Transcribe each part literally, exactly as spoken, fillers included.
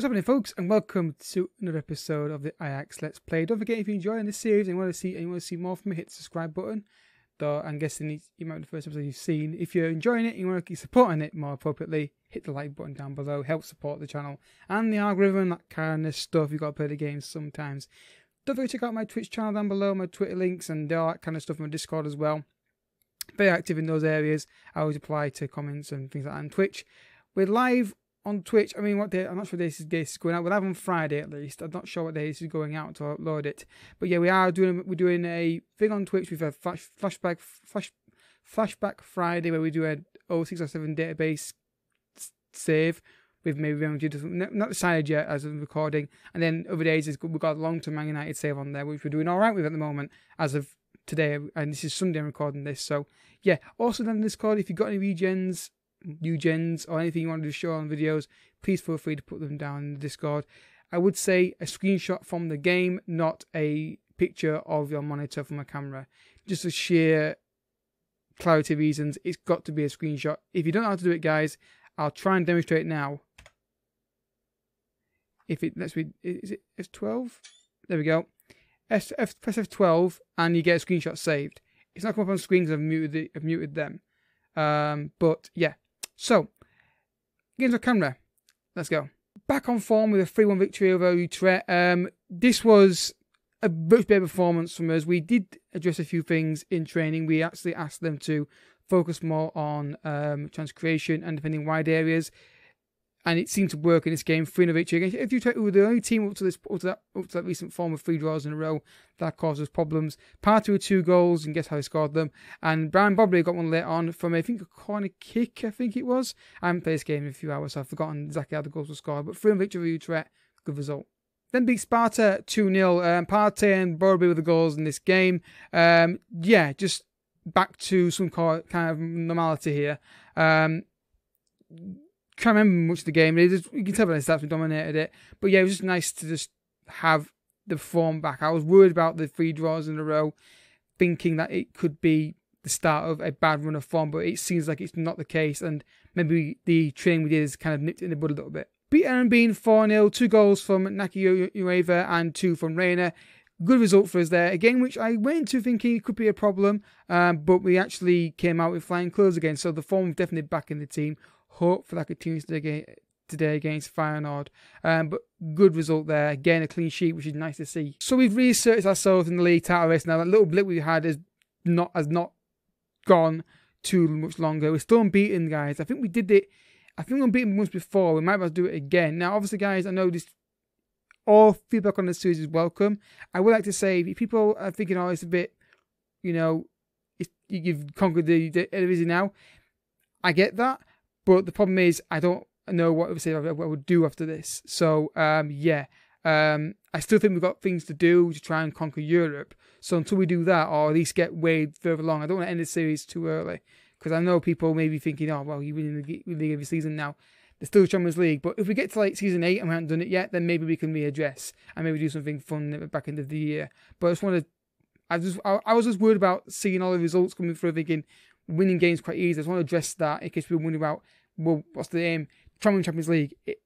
What's happening, folks, and welcome to another episode of the Ajax Let's Play. Don't forget, if you enjoy this series and you want to see and you want to see more from me, hit the subscribe button. Though I'm guessing you might be the first episode you've seen. If you're enjoying it and you want to keep supporting it more appropriately, hit the like button down below. Help support the channel and the algorithm, that kind of stuff. You've got to play the games sometimes. Don't forget to check out my Twitch channel down below, my Twitter links and all that kind of stuff, my Discord as well. Very active in those areas. I always reply to comments and things like that on Twitch. We're live on Twitch. I mean, what day? I'm not sure what day this is going out. We'll have on Friday at least. I'm not sure what day this is going out to upload it. But yeah, we are doing we're doing a thing on Twitch with a flash, flashback flash, flashback Friday where we do a oh six oh seven database save. We've maybe not decided yet as of recording. And then other days we've got a long-term Man United save on there, which we're doing all right with at the moment as of today. And this is Sunday. I'm recording this, so yeah. Also down in Discord, if you've got any regens. New gens or anything you want to show on videos, please feel free to put them down in the Discord. I would say a screenshot from the game, not a picture of your monitor from a camera, just for sheer clarity reasons. It's got to be a screenshot. If you don't know how to do it, guys, I'll try and demonstrate now. If it lets me, is it F twelve? There we go. F, F, press F twelve and you get a screenshot saved. It's not come up on screen because I've muted the, I've muted them. Um, but yeah. So, games on camera. Let's go. Back on form with a three one victory over Utrecht. Um, this was a much better performance from us. We did address a few things in training. We actually asked them to focus more on um, chance creation and defending wide areas, and it seemed to work in this game. three nil victory against Utrecht, who were the only team up to this, up to that, up to that recent form of three draws in a row that caused us problems. Partey with two goals, and guess how he scored them. And Brian Bobbury got one later on from I think a corner kick. I think it was. I haven't played this game in a few hours, so I've forgotten exactly how the goals were scored. But three nil victory for Utrecht, good result. Then beat Sparta two nil. Um, Partey and Bobbury with the goals in this game. Um, yeah, just back to some kind of normality here. Um, Can't remember much of the game. Just, you can tell by the stats we dominated it, but yeah, it was just nice to just have the form back. I was worried about the three draws in a row, thinking that it could be the start of a bad run of form, but it seems like it's not the case. And maybe the training we did is kind of nipped in the bud a little bit. Beat Aaron Bean four nil. Two goals from Naki Ueva and two from Reina. Good result for us there. A game which I went into thinking it could be a problem, um, but we actually came out with flying colours again. So the form was definitely back in the team. Hopefully that continues today against Feyenoord. Um, but good result there. Again, a clean sheet, which is nice to see. So we've reasserted ourselves in the league title race now. That little blip we had is not has not gone too much longer. We're still unbeaten, guys. I think we did it. I think we were unbeaten once before. We might as well do it again. Now, obviously, guys, I know this. All feedback on this series is welcome. I would like to say, if people are thinking, oh, it's a bit, you know, it's, you've conquered the, the Eredivisie now. I get that. But the problem is, I don't know what I would, say, what I would do after this. So, um, yeah, um, I still think we've got things to do to try and conquer Europe. So until we do that, or at least get way further along, I don't want to end the series too early. Because I know people may be thinking, oh, well, you're winning the league every season now. There's still the Champions League. But if we get to, like, Season eight and we haven't done it yet, then maybe we can readdress and maybe do something fun at the back end of the year. But I just wanted, I, just, I, I was just worried about seeing all the results coming through thinking, winning games quite easy. I just want to address that in case people wonder about, well, what's the aim? Trying to win Champions League. It,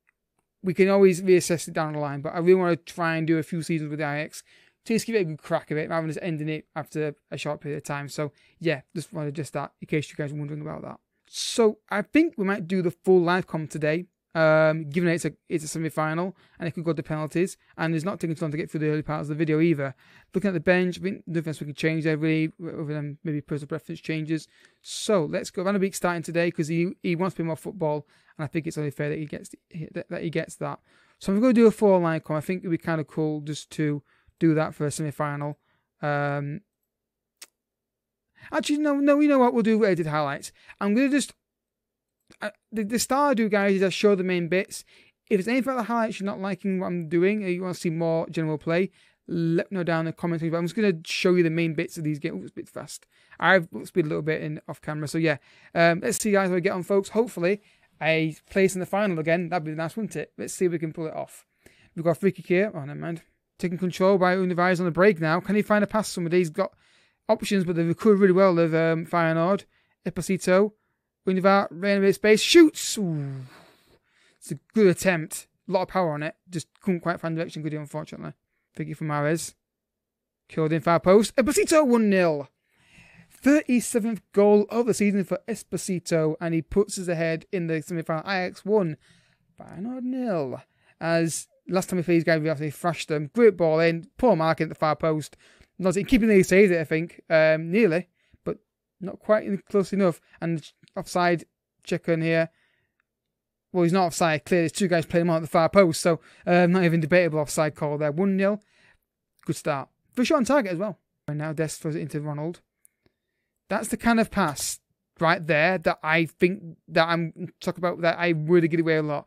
we can always reassess it down the line, but I really want to try and do a few seasons with the Ajax to just give it a good crack of it rather than just ending it after a short period of time. So, yeah, just want to address that in case you guys are wondering about that. So, I think we might do the full live com today, um, given that it's a, it's a semi-final and it could go to penalties, and it's not taking time to get through the early parts of the video either. Looking at the bench, I think nothing else we can change there really, other than maybe personal preference changes. So let's go. Van de Beek starting today because he, he wants to play more football, and I think it's only fair that he gets that, that he gets that. So I'm going to do a four line com. I think it'd be kind of cool just to do that for a semi-final. Um, actually, no, no, you know what? We'll do edited highlights. I'm going to just I, the, the style I do, guys, is I show the main bits. If there's anything about the highlights you're not liking what I'm doing, or you want to see more general play, let me know down in the comments. But I'm just going to show you the main bits of these games. Ooh, it's a bit fast. I've speed a little bit in off camera. So, yeah, um, let's see, guys, how we get on, folks. Hopefully, a place in the final again. That'd be nice, wouldn't it? Let's see if we can pull it off. We've got a free kick here. Oh, never mind. Taking control by Univice on the break now. Can he find a pass? Somebody? He's got options, but they've recovered really well of um, Feyenoord. Esposito. Univar, Reina, space, shoots! Ooh. It's a good attempt. A lot of power on it. Just couldn't quite find direction good, unfortunately. Figure for Mahrez. Killed in far post. Esposito one nil. thirty-seventh goal of the season for Esposito, and he puts us ahead in the semi-final. Ajax won by nil. As last time we played these guys, we actually thrashed them. Great ball in. Poor marking at the far post. Not keeping these saves it, I think. Um, nearly, but not quite close enough. And offside check in here. Well, he's not offside. Clearly, there's two guys playing him on at the far post, so um, not even debatable offside call there. one nil. Good start. Very short on target as well. And now Dest throws it into Ronald. That's the kind of pass right there that I think that I'm talking about, that I really get away a lot.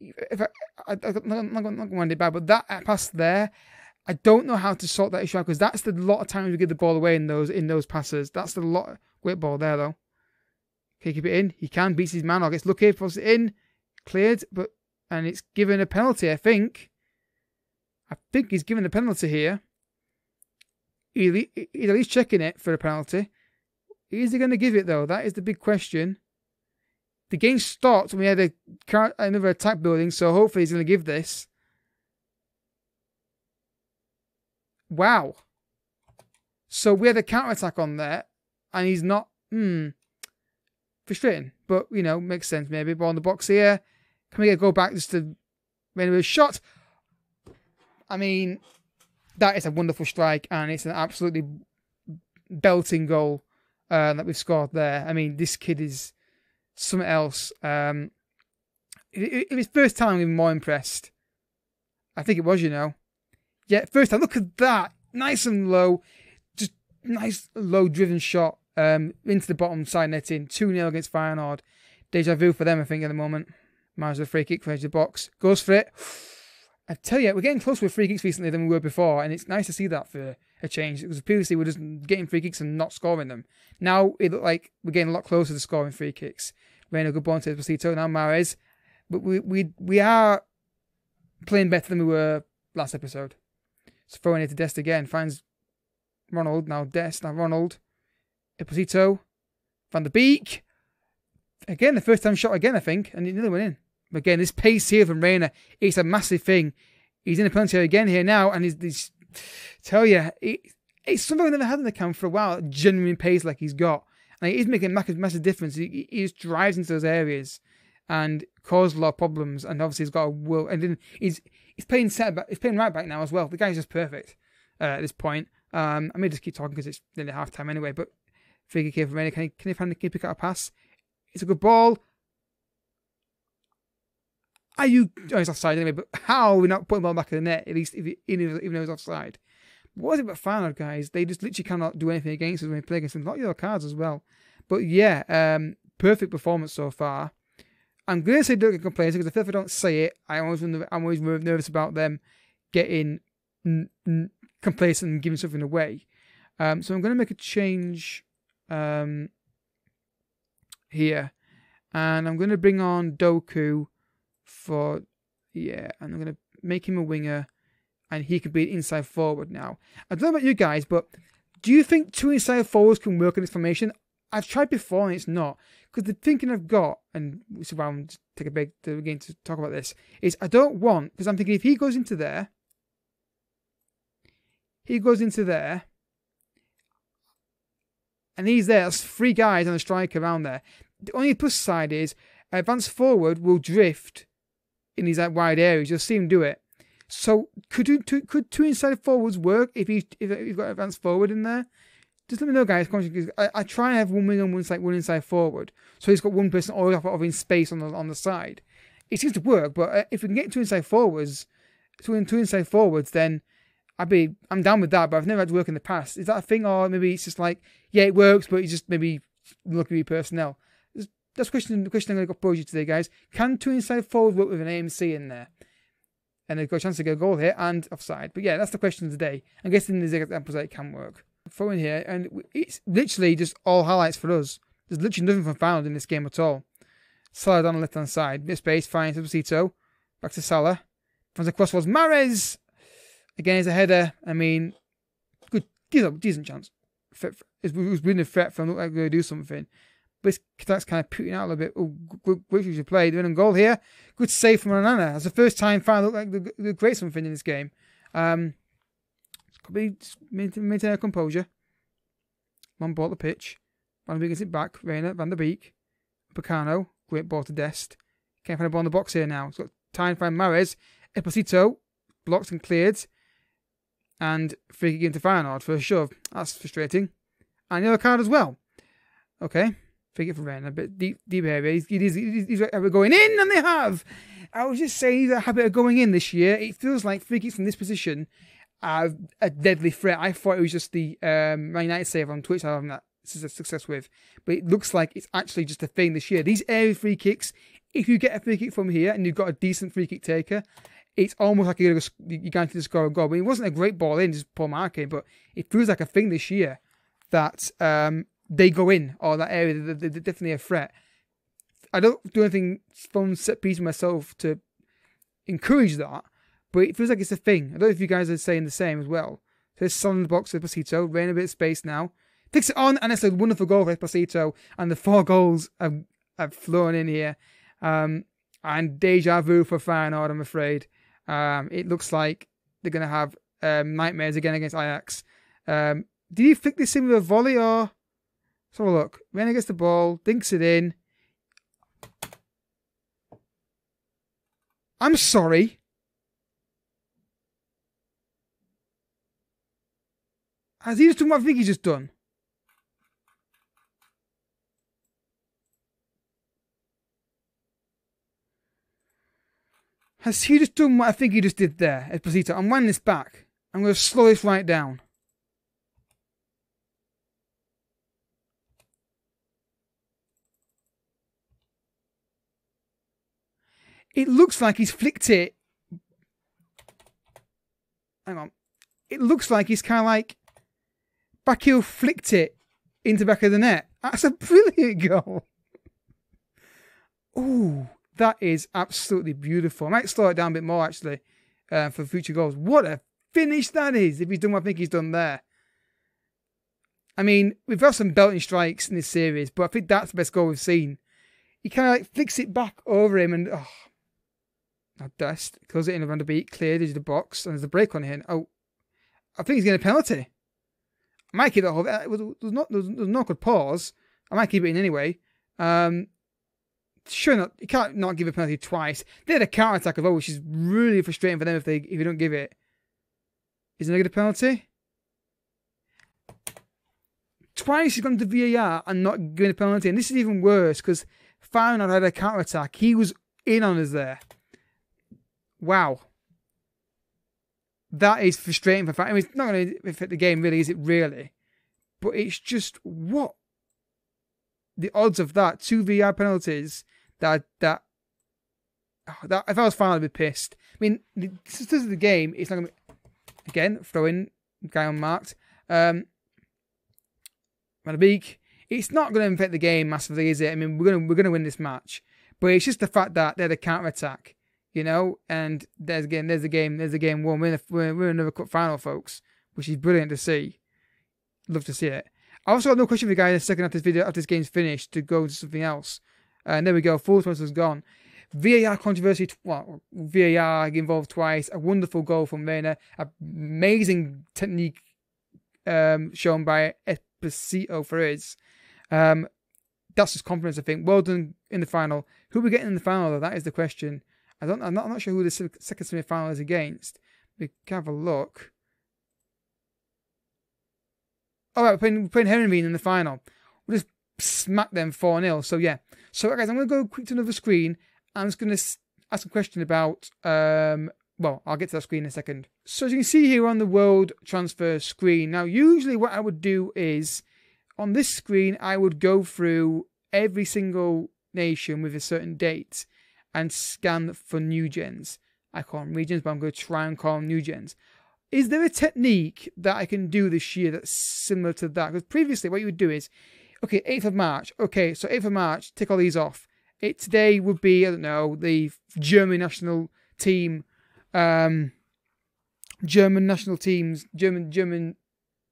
If I, I, I'm not going to wind it back, but that pass there, I don't know how to sort that issue out, because that's the lot of times we give the ball away in those in those passes. That's the lot. Great ball there, though. Okay, keep it in. He can. Beats his man. Or gets lucky. Puts it in. Cleared. but And it's given a penalty, I think. I think he's given a penalty here. He, he's at least checking it for a penalty. Is he going to give it, though? That is the big question. The game stopped when we had a car, another attack building, so hopefully he's going to give this. Wow. So we had a counter-attack on there, and he's not... Hmm. Frustrating. But, you know, makes sense, maybe. Ball on the box here. Can we get a go back just to... Anyway, shot. I mean, that is a wonderful strike, and it's an absolutely belting goal uh, that we've scored there. I mean, this kid is something else. Um, if it's first time, I'm even more impressed. I think it was, you know. Yeah, first time. Look at that. Nice and low. Just nice, low-driven shot um, into the bottom side netting. two nil against Feyenoord. Deja vu for them, I think, at the moment. Miles with a free kick for the box. Goes for it. I tell you, we're getting closer with free kicks recently than we were before, and it's nice to see that for a change. It was previously we were just getting free kicks and not scoring them. Now it looked like we're getting a lot closer to scoring free kicks. Reina, good ball into Esposito, now Mahrez. But we, we, we are playing better than we were last episode. So throwing it to Dest again, finds Ronald, now Dest, now Ronald. Esposito, Van de Beek. Again, the first time shot again, I think, and it nearly went in. Again, this pace here from Reina, it's a massive thing. He's in a penalty again here now, and he's, he's tell you, it, it's something I've never had in the camp for a while, genuine pace like he's got. And it is making a massive, massive difference. He, he just drives into those areas and causes a lot of problems, and obviously he's got a will. And then he's, he's playing set back, he's playing right back now as well. The guy's just perfect uh, at this point. Um, I may just keep talking because it's nearly half time anyway, but figure here from Reina, can he, can he find, can he pick out a pass? It's a good ball. Are you... Oh, he's offside anyway, but how are we not putting the ball back in the net, at least if it, even though he's offside? What is it about Feyenoord, guys? They just literally cannot do anything against us when we play against them. A lot of yellow cards as well. But yeah, um, perfect performance so far. I'm going to say don't get complaints, because I feel if I don't say it, I always, I'm always nervous about them getting n n complacent and giving something away. Um, so I'm going to make a change um, here. And I'm going to bring on Doku... For yeah, and I'm gonna make him a winger, and he could be an inside forward now. I don't know about you guys, but do you think two inside forwards can work in this formation? I've tried before and it's not, because the thinking I've got, and this is why I'm just take a break again to talk about this, is I don't want, because I'm thinking if he goes into there, he goes into there, and he's there. That's three guys on the strike around there. The only plus side is advance forward will drift in these like, wide areas. You'll see him do it. So could you, two, could two inside forwards work if you if you've got advanced forward in there? Just let me know, guys. I, I try and have one wing on one side, one inside forward. So he's got one person all off of in space on the on the side. It seems to work, but if we can get two inside forwards, two two inside forwards, then I'd be I'm down with that. But I've never had to work in the past. Is that a thing, or maybe it's just like yeah, it works, but it's just maybe lucky with personnel. That's the question, the question I'm going to propose you today, guys. Can two inside forwards work with an A M C in there? And they've got a chance to get a goal here and offside. But yeah, that's the question today. I'm guessing there's examples that it can work. Throw in here, and it's literally just all highlights for us. There's literally nothing from Feyenoord in this game at all. Salah down the left-hand side. Bit of space, finds Esposito. Back to Salah. Finds a crossroads. Mahrez! Again, it's a header. I mean, good, gives up a decent chance. It was really a threat for him. Looked like we were going to do something. But that's kind of putting out a little bit. Oh, great user play. They're in goal here. Good save from Onana. That's the first time Feyenoord looked like the, the great something in this game. Um, could be maintain our composure. One ball to pitch. Van de Beek gets it back. Reina, Van de Beek. Picano. Great ball to Dest. Can't find a ball in the box here now. It's got time to find Mahrez. Esposito. Blocked and cleared. And free kick into Feyenoord for a shove. That's frustrating. And the other card as well. Okay. Free kick for Reina. A bit deep, deep area. He's, he's, he's, he's going in, and they have. I was just saying, he's a habit of going in this year. It feels like free kicks from this position are a deadly threat. I thought it was just the um, Man United save on Twitch. I haven't that success with. But it looks like it's actually just a thing this year. These area free kicks, if you get a free kick from here and you've got a decent free kick taker, it's almost like you're going to score a goal. But it wasn't a great ball in, just poor marking. But it feels like a thing this year that um, they go in, or that area, they're, they're definitely a threat. I don't do anything from set piece myself to encourage that, but it feels like it's a thing. I don't know if you guys are saying the same as well. So there's Salah in the box with Esposito. Rain a bit of space now. Takes it on, and it's a wonderful goal for Esposito. And the four goals have, have flown in here. Um, and deja vu for Feyenoord, I'm afraid. Um, it looks like they're going to have um, nightmares again against Ajax. Um, did he flick this in with a volley or... Let's have a look. Reina gets the ball, dinks it in. I'm sorry. Has he just done what I think he's just done? Has he just done what I think he just did there, Esposito? I'm running this back. I'm going to slow this right down. It looks like he's flicked it. Hang on. It looks like he's kind of like backheel flicked it into the back of the net. That's a brilliant goal. Ooh. That is absolutely beautiful. I might slow it down a bit more, actually, uh, for future goals. What a finish that is, if he's done what I think he's done there. I mean, we've had some belting strikes in this series, but I think that's the best goal we've seen. He kind of like flicks it back over him, and oh, not Dest. Close it in, Van de Beek, cleared into the box, and there's a break on here. Oh, I think he's getting a penalty. I might keep that whole... There's not, there's not good pause. I might keep it in anyway. Um... Sure, not you can't not give a penalty twice. They had a counter attack as well, which is really frustrating for them if they if you don't give it. Is it a negative penalty? Twice he's gone to V A R and not giving a penalty, and this is even worse because Feyenoord had a counter attack. He was in on us there. Wow, that is frustrating for Feyenoord. I mean, it's not going to affect the game really, is it? Really, but it's just what. The odds of that, two V A R penalties, that, that, oh, that if I was Feyenoord, I'd be pissed. I mean, this is the game. It's not going to be, again, throw in, guy unmarked. Um, Van de Beek, it's not going to affect the game massively, is it? I mean, we're going to, we're going to win this match. But it's just the fact that they're the counter-attack, you know, and there's again, there's the game, there's the game one. We're in, a, we're, we're in another cup final, folks, which is brilliant to see. Love to see it. I also got no question for you guys in a second after this video, after this game's finished, to go to something else. Uh, and there we go, full transfer has gone. V A R controversy, well, V A R involved twice, a wonderful goal from Reina, amazing technique um, shown by Esposito for his. Um, that's just confidence, I think. Well done in the final. Who are we getting in the final, though? That is the question. I don't, I'm, not, I'm not sure who the second semi-final is against. We can have a look. All right, we're playing, we're playing Heerenveen in the final. We'll just smack them four nil. So, yeah. So, right, guys, I'm going to go quick to another screen. I'm just going to ask a question about... Um, well, I'll get to that screen in a second. So, as you can see here on the world transfer screen. Now, usually what I would do is... On this screen, I would go through every single nation with a certain date. And scan for new gens. I call them regions, but I'm going to try and call them new gens. Is there a technique that I can do this year that's similar to that? Because previously what you would do is, okay, eighth of March. Okay, so eighth of March, tick all these off. It today would be, I don't know, the German national team, um, German national teams, German German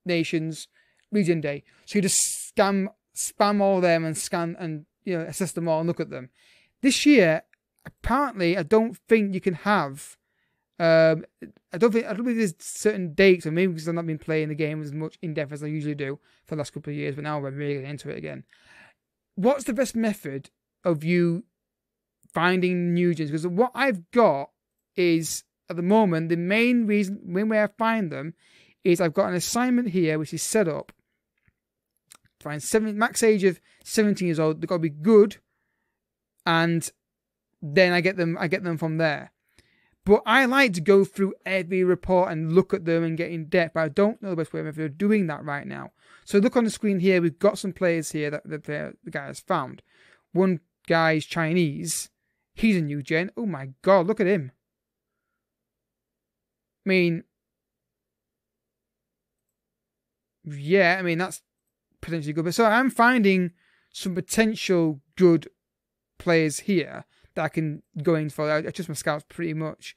nations, region day. So you just scan spam all them and scan and, you know, assess them all and look at them. This year, apparently, I don't think you can have. Um, I don't think I don't think there's certain dates, or maybe because I've not been playing the game as much in depth as I usually do for the last couple of years, but now I'm really into it again. What's the best method of you finding new gens? Because what I've got is, at the moment, the main reason, main way I find them is I've got an assignment here which is set up. Find seven max age of seventeen years old. They've got to be good, and then I get them. I get them from there. But I like to go through every report and look at them and get in depth. But I don't know the best way of doing that right now. So look on the screen here. We've got some players here that the, player, the guy has found. One guy is Chinese. He's a new gen. Oh my God, look at him. I mean, yeah, I mean, that's potentially good. But so I'm finding some potential good players here that I can go in for. I trust my scouts pretty much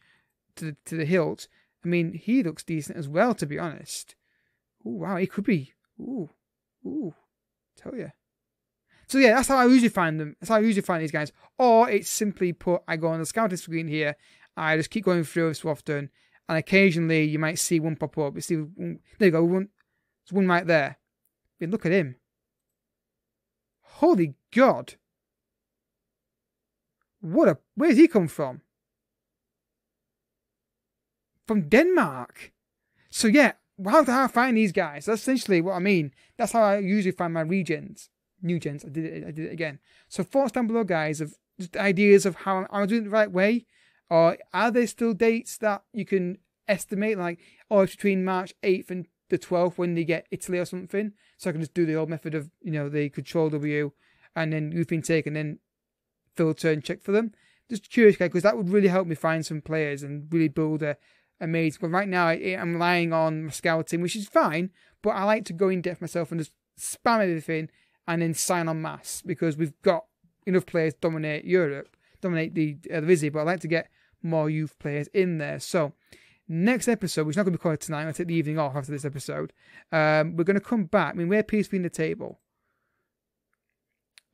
to the, to the hilt. I mean, he looks decent as well, to be honest. Oh wow, he could be. Ooh, ooh, tell you. So yeah, that's how I usually find them. That's how I usually find these guys. Or it's simply put, I go on the scouting screen here. I just keep going through so often, and occasionally you might see one pop up. You see, there you go, one. There's one right there. I mean, look at him. Holy God! What a, where's he come from? From Denmark. So yeah, how do I find these guys? That's essentially what I mean. That's how I usually find my regens, new gens. I did it. I did it again. So thoughts down below, guys, of just ideas of how I'm doing it the right way, or are there still dates that you can estimate, like, oh, it's between March eighth and the twelfth when they get Italy or something? So I can just do the old method of, you know, the control W and then you've been taken, then filter and check for them. Just curious, guys, because that would really help me find some players and really build a amazing. But right now, I, I'm relying on my scouting, which is fine, but I like to go in depth myself and just spam everything and then sign en masse, because we've got enough players to dominate Europe, dominate the uh, the Vizzy, but I like to get more youth players in there. So next episode, which is not going to be recorded tonight, I'm going to take the evening off after this episode. Um, we're going to come back. I mean, we're P S V in the table.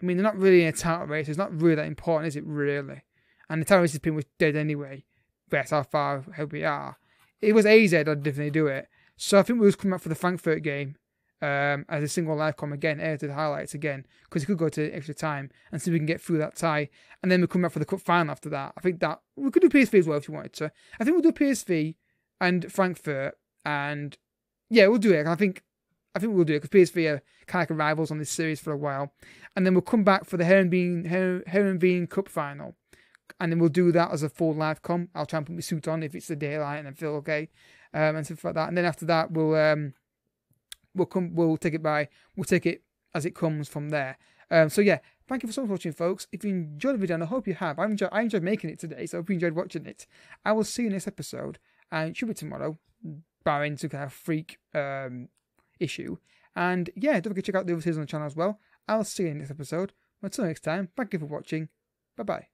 I mean, they're not really in a title race. It's not really that important, is it, really? And the title race is pretty much dead anyway. That's how far ahead we are. If it was A Z, I'd definitely do it. So I think we'll just come back for the Frankfurt game um, as a single live com again, edited highlights again, because it could go to extra time and see if we can get through that tie. And then we'll come back for the cup final after that. I think that we could do P S V as well if you wanted to. I think we'll do P S V and Frankfurt, and yeah, we'll do it. I think. I think we'll do it because P S V are kind of like rivals on this series for a while, and then we'll come back for the Heerenveen Heerenveen Cup final, and then we'll do that as a full live com. I'll try and put my suit on if it's the daylight and I feel okay, um, and stuff like that. And then after that, we'll um, we'll come, we'll take it by, we'll take it as it comes from there. Um, so yeah, thank you for so much watching, folks. If you enjoyed the video, and I hope you have, I enjoyed, I enjoyed making it today, so I hope you enjoyed watching it. I will see you next episode, and it should be tomorrow, barring some kind of freak. Um, issue. And yeah, don't forget to check out the other series on the channel as well. I'll see you in the next episode. Until next time, thank you for watching. Bye bye.